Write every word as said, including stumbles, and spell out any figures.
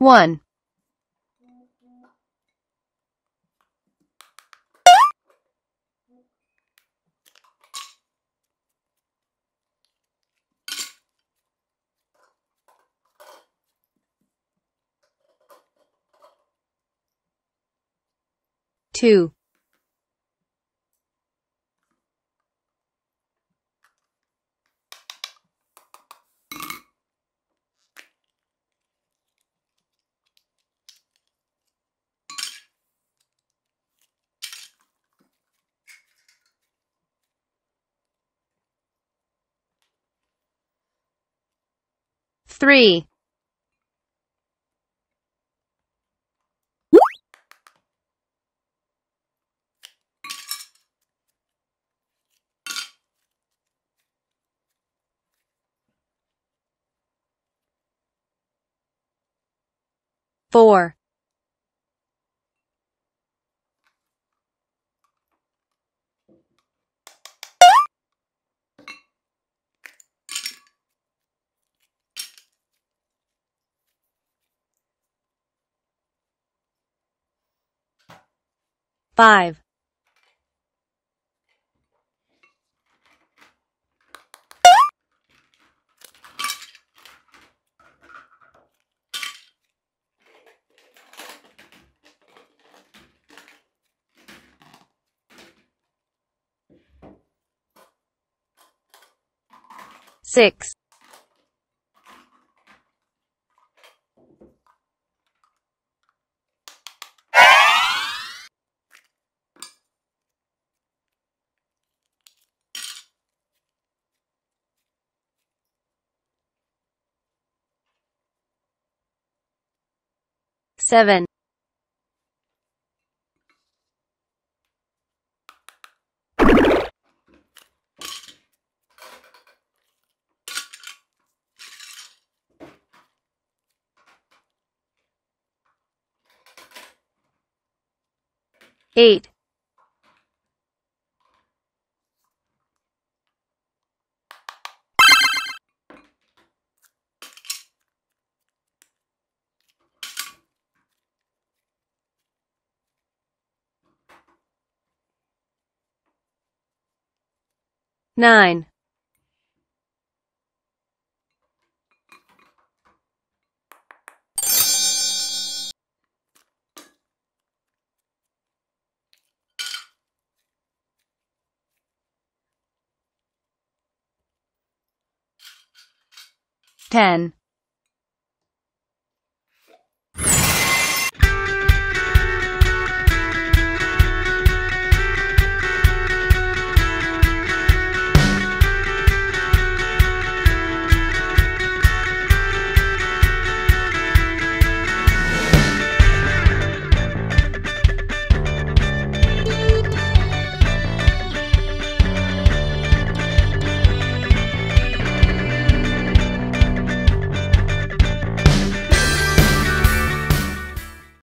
one. Two. Three. Four. Five. Six. Seven. Eight. Nine. Ten.